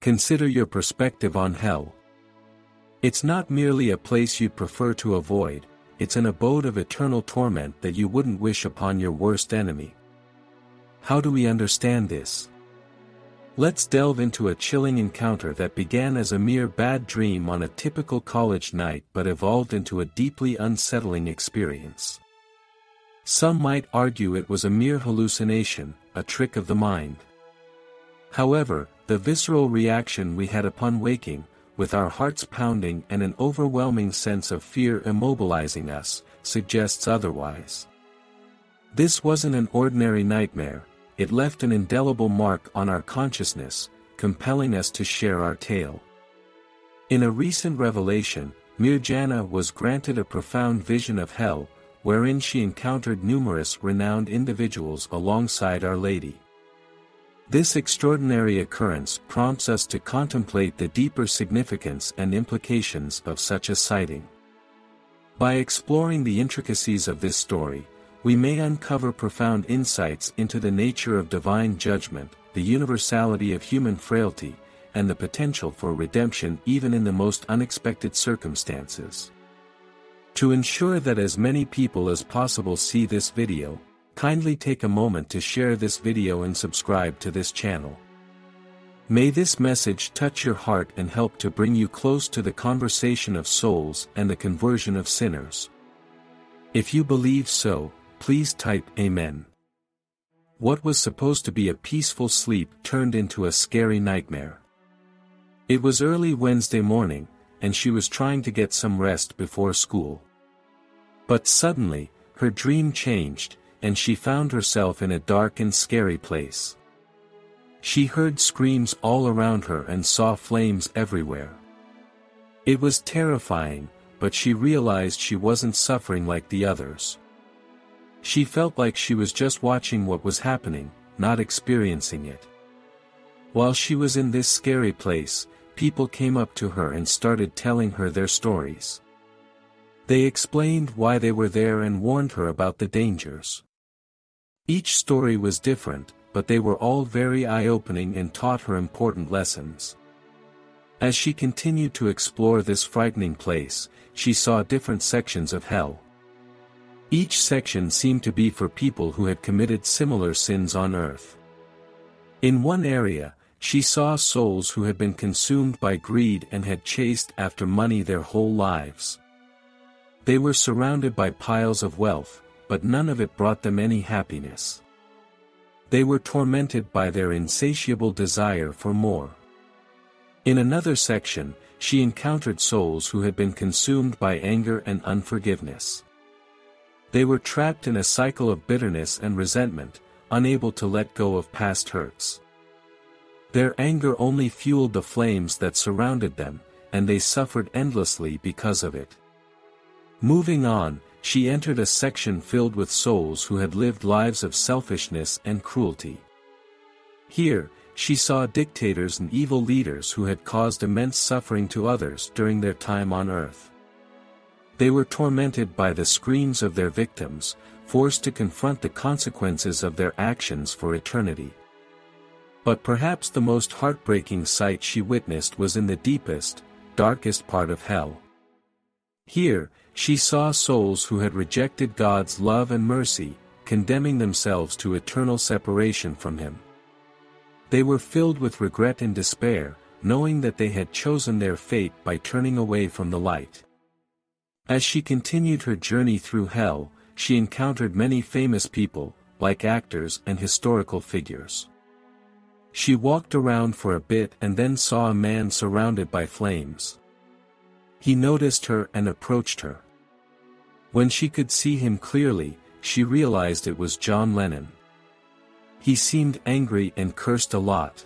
Consider your perspective on hell. It's not merely a place you'd prefer to avoid, it's an abode of eternal torment that you wouldn't wish upon your worst enemy. How do we understand this? Let's delve into a chilling encounter that began as a mere bad dream on a typical college night but evolved into a deeply unsettling experience. Some might argue it was a mere hallucination, a trick of the mind. However, the visceral reaction we had upon waking, with our hearts pounding and an overwhelming sense of fear immobilizing us, suggests otherwise. This wasn't an ordinary nightmare, it left an indelible mark on our consciousness, compelling us to share our tale. In a recent revelation, Mirjana was granted a profound vision of hell, wherein she encountered numerous renowned individuals alongside Our Lady. This extraordinary occurrence prompts us to contemplate the deeper significance and implications of such a sighting. By exploring the intricacies of this story, we may uncover profound insights into the nature of divine judgment, the universality of human frailty, and the potential for redemption even in the most unexpected circumstances. To ensure that as many people as possible see this video, kindly take a moment to share this video and subscribe to this channel. May this message touch your heart and help to bring you close to the conversation of souls and the conversion of sinners. If you believe so, please type Amen. What was supposed to be a peaceful sleep turned into a scary nightmare. It was early Wednesday morning, and she was trying to get some rest before school. But suddenly, her dream changed, and she found herself in a dark and scary place. She heard screams all around her and saw flames everywhere. It was terrifying, but she realized she wasn't suffering like the others. She felt like she was just watching what was happening, not experiencing it. While she was in this scary place, people came up to her and started telling her their stories. They explained why they were there and warned her about the dangers. Each story was different, but they were all very eye-opening and taught her important lessons. As she continued to explore this frightening place, she saw different sections of hell. Each section seemed to be for people who had committed similar sins on earth. In one area, she saw souls who had been consumed by greed and had chased after money their whole lives. They were surrounded by piles of wealth, but none of it brought them any happiness. They were tormented by their insatiable desire for more. In another section, she encountered souls who had been consumed by anger and unforgiveness. They were trapped in a cycle of bitterness and resentment, unable to let go of past hurts. Their anger only fueled the flames that surrounded them, and they suffered endlessly because of it. Moving on, she entered a section filled with souls who had lived lives of selfishness and cruelty. Here, she saw dictators and evil leaders who had caused immense suffering to others during their time on earth. They were tormented by the screams of their victims, forced to confront the consequences of their actions for eternity. But perhaps the most heartbreaking sight she witnessed was in the deepest, darkest part of hell. Here, she saw souls who had rejected God's love and mercy, condemning themselves to eternal separation from Him. They were filled with regret and despair, knowing that they had chosen their fate by turning away from the light. As she continued her journey through hell, she encountered many famous people, like actors and historical figures. She walked around for a bit and then saw a man surrounded by flames. He noticed her and approached her. When she could see him clearly, she realized it was John Lennon. He seemed angry and cursed a lot.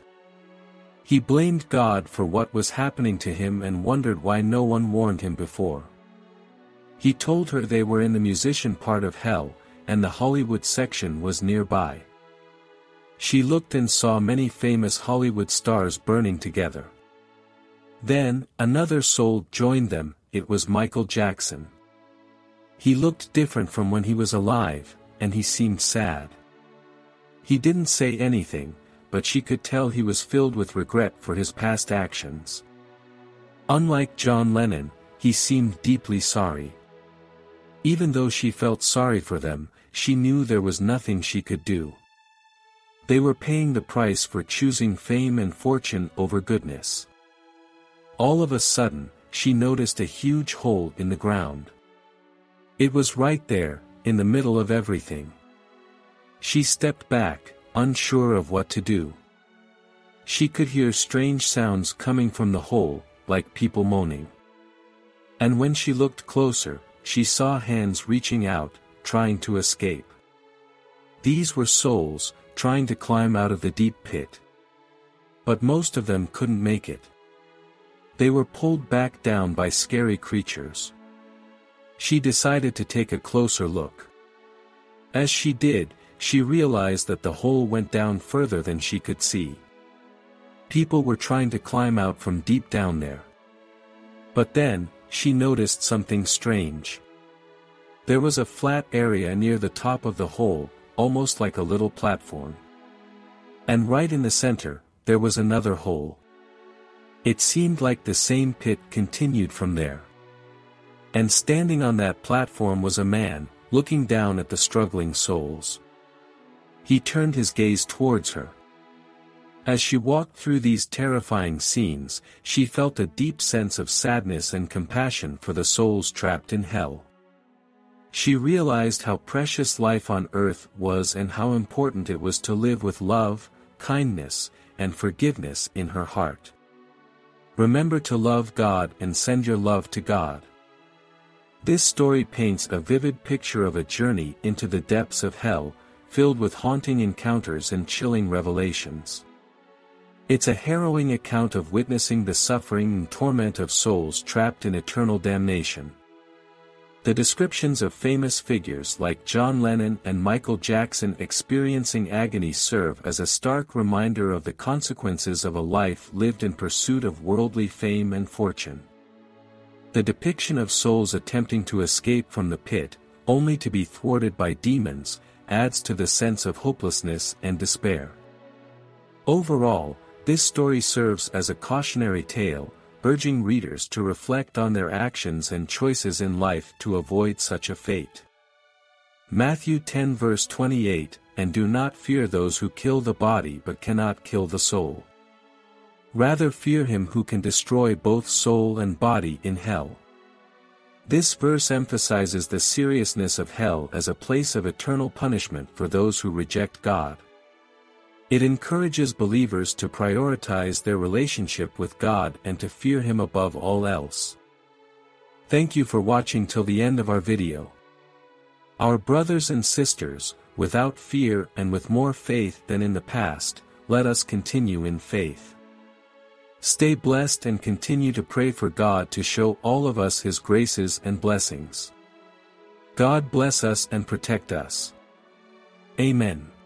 He blamed God for what was happening to him and wondered why no one warned him before. He told her they were in the musician part of hell, and the Hollywood section was nearby. She looked and saw many famous Hollywood stars burning together. Then, another soul joined them, it was Michael Jackson. He looked different from when he was alive, and he seemed sad. He didn't say anything, but she could tell he was filled with regret for his past actions. Unlike John Lennon, he seemed deeply sorry. Even though she felt sorry for them, she knew there was nothing she could do. They were paying the price for choosing fame and fortune over goodness. All of a sudden, she noticed a huge hole in the ground. It was right there, in the middle of everything. She stepped back, unsure of what to do. She could hear strange sounds coming from the hole, like people moaning. And when she looked closer, she saw hands reaching out, trying to escape. These were souls, trying to climb out of the deep pit. But most of them couldn't make it. They were pulled back down by scary creatures. She decided to take a closer look. As she did, she realized that the hole went down further than she could see. People were trying to climb out from deep down there. But then, she noticed something strange. There was a flat area near the top of the hole, almost like a little platform. And right in the center, there was another hole. It seemed like the same pit continued from there. And standing on that platform was a man, looking down at the struggling souls. He turned his gaze towards her. As she walked through these terrifying scenes, she felt a deep sense of sadness and compassion for the souls trapped in hell. She realized how precious life on earth was and how important it was to live with love, kindness, and forgiveness in her heart. Remember to love God and send your love to God. This story paints a vivid picture of a journey into the depths of hell, filled with haunting encounters and chilling revelations. It's a harrowing account of witnessing the suffering and torment of souls trapped in eternal damnation. The descriptions of famous figures like John Lennon and Michael Jackson experiencing agony serve as a stark reminder of the consequences of a life lived in pursuit of worldly fame and fortune. The depiction of souls attempting to escape from the pit, only to be thwarted by demons, adds to the sense of hopelessness and despair. Overall, this story serves as a cautionary tale, urging readers to reflect on their actions and choices in life to avoid such a fate. Matthew 10 verse 28, "And do not fear those who kill the body but cannot kill the soul. Rather fear him who can destroy both soul and body in hell." This verse emphasizes the seriousness of hell as a place of eternal punishment for those who reject God. It encourages believers to prioritize their relationship with God and to fear Him above all else. Thank you for watching till the end of our video. Our brothers and sisters, without fear and with more faith than in the past, let us continue in faith. Stay blessed and continue to pray for God to show all of us His graces and blessings. God bless us and protect us. Amen.